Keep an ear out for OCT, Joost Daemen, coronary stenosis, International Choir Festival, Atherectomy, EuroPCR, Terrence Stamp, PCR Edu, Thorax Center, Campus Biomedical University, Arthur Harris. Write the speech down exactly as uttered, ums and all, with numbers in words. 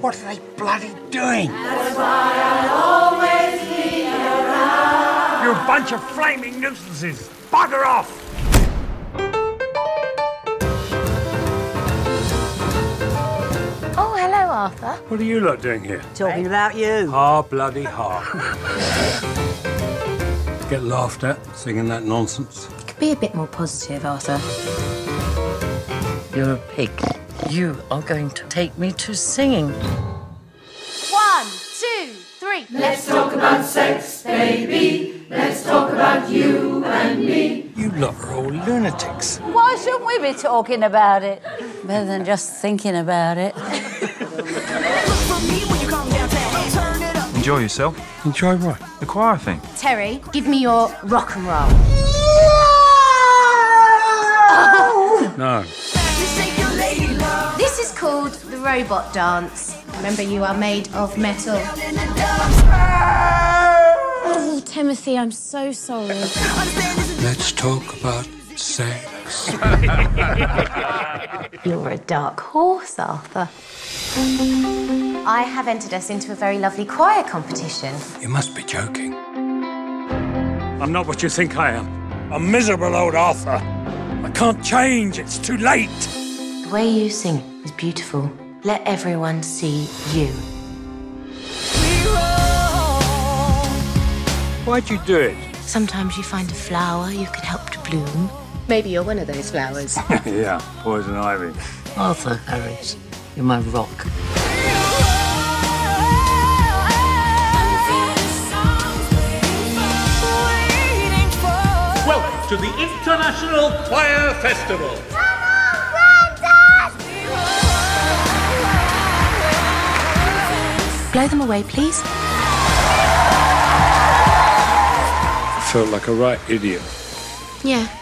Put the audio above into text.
What are they bloody doing? That's why I'll always be around. You're a bunch of flaming nuisances. Bugger off! Oh, hello, Arthur. What are you lot doing here? Talking about you. Ah, bloody ha. Get laughed at, singing that nonsense. You could be a bit more positive, Arthur. You're a pig. You are going to take me to singing. One, two, three. Let's talk about sex, baby. Let's talk about you and me. You lot are all lunatics. Why shouldn't we be talking about it? Better than just thinking about it. Enjoy yourself. Enjoy what? The choir thing. Terry, give me your rock and roll. No. This is called the robot dance. Remember, you are made of metal. Oh, Timothy, I'm so sorry. Let's talk about sex. You're a dark horse, Arthur. I have entered us into a very lovely choir competition. You must be joking. I'm not what you think I am. I'm miserable old Arthur. I can't change, it's too late. The way you sing is beautiful. Let everyone see you. Why'd you do it? Sometimes you find a flower you could help to bloom. Maybe you're one of those flowers. Yeah, poison ivy. Arthur Harris, you're my rock. Welcome to the International Choir Festival. Blow them away, please. I felt like a right idiot. Yeah.